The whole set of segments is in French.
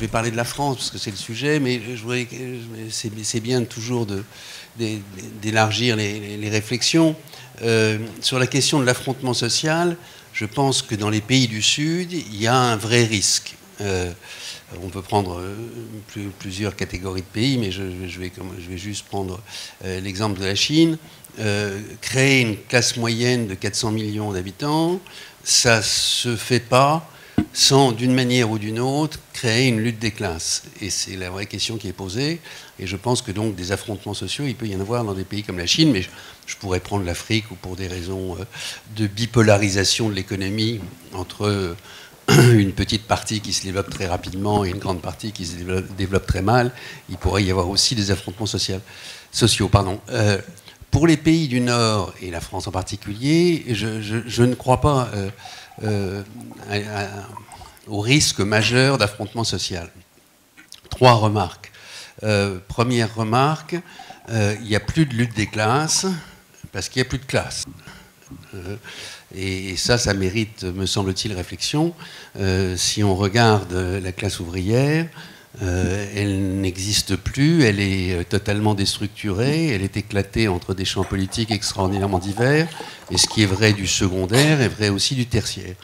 je vais parler de la France parce que c'est le sujet, mais c'est bien toujours d'élargir les réflexions. Sur la question de l'affrontement social, je pense que dans les pays du Sud, il y a un vrai risque. On peut prendre plusieurs catégories de pays, mais je vais juste prendre l'exemple de la Chine. Créer une classe moyenne de 400 millions d'habitants, ça ne se fait pas sans, d'une manière ou d'une autre, créer une lutte des classes. Et c'est la vraie question qui est posée. Et je pense que donc des affrontements sociaux, il peut y en avoir dans des pays comme la Chine, mais je pourrais prendre l'Afrique, ou pour des raisons de bipolarisation de l'économie entre une petite partie qui se développe très rapidement et une grande partie qui se développe très mal, il pourrait y avoir aussi des affrontements sociaux. Pour les pays du Nord, et la France en particulier, je ne crois pas au risque majeur d'affrontement social. Trois remarques. Première remarque, il n'y a plus de lutte des classes, parce qu'il n'y a plus de classe. Et ça mérite, me semble-t-il, réflexion. Si on regarde la classe ouvrière, elle n'existe plus, elle est totalement déstructurée, elle est éclatée entre des champs politiques extraordinairement divers, et ce qui est vrai du secondaire est vrai aussi du tertiaire.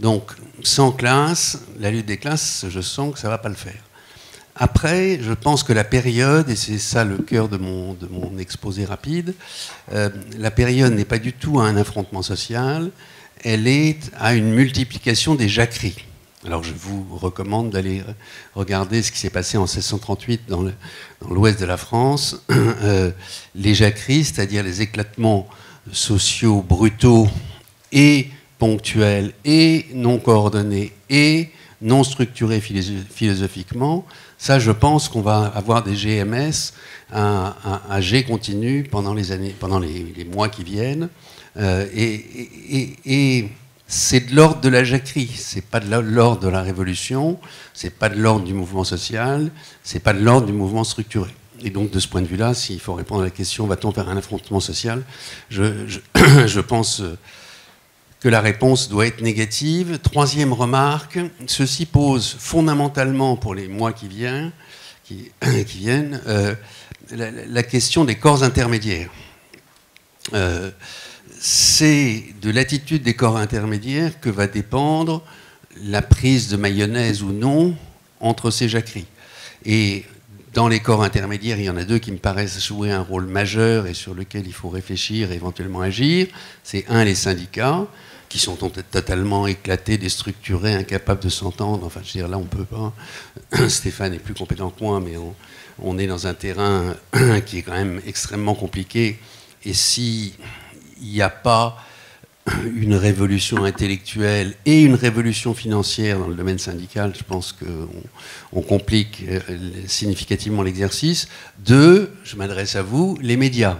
Donc, sans classe, la lutte des classes, je sens que ça ne va pas le faire. Après, je pense que la période, et c'est ça le cœur de mon exposé rapide, la période n'est pas du tout à un affrontement social, elle est à une multiplication des jacqueries. Alors je vous recommande d'aller regarder ce qui s'est passé en 1638 dans l'ouest de la France. Les jacqueries, c'est-à-dire les éclatements sociaux brutaux et ponctuels et non coordonnés et non structurés philosophiquement, ça, je pense qu'on va avoir des GMS, un G continu pendant les mois qui viennent. Et c'est de l'ordre de la jacquerie, c'est pas de l'ordre de la révolution, c'est pas de l'ordre du mouvement social, c'est pas de l'ordre du mouvement structuré. Et donc, de ce point de vue-là, s'il faut répondre à la question, va-t-on faire un affrontement social, je pense que la réponse doit être négative. Troisième remarque, ceci pose fondamentalement pour les mois qui viennent la question des corps intermédiaires. C'est de l'attitude des corps intermédiaires que va dépendre la prise de mayonnaise ou non entre ces jacqueries. Et dans les corps intermédiaires, il y en a deux qui me paraissent jouer un rôle majeur et sur lequel il faut réfléchir et éventuellement agir. C'est un, les syndicats, qui sont totalement éclatés, déstructurés, incapables de s'entendre. Enfin, je veux dire, là, on ne peut pas. Stéphane est plus compétent que moi, mais on est dans un terrain qui est quand même extrêmement compliqué. Et si il n'y a pas une révolution intellectuelle et une révolution financière dans le domaine syndical, je pense qu'on complique significativement l'exercice. Deux, je m'adresse à vous, les médias.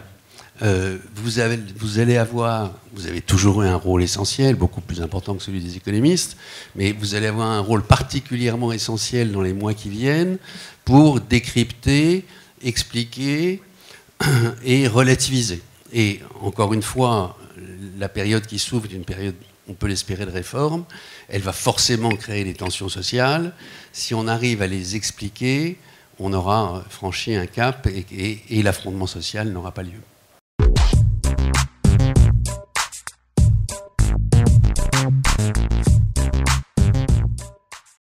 Vous avez toujours eu un rôle essentiel, beaucoup plus important que celui des économistes, mais vous allez avoir un rôle particulièrement essentiel dans les mois qui viennent pour décrypter, expliquer et relativiser. Et encore une fois, la période qui s'ouvre est une période, on peut l'espérer, de réforme. Elle va forcément créer des tensions sociales. Si on arrive à les expliquer, on aura franchi un cap et l'affrontement social n'aura pas lieu.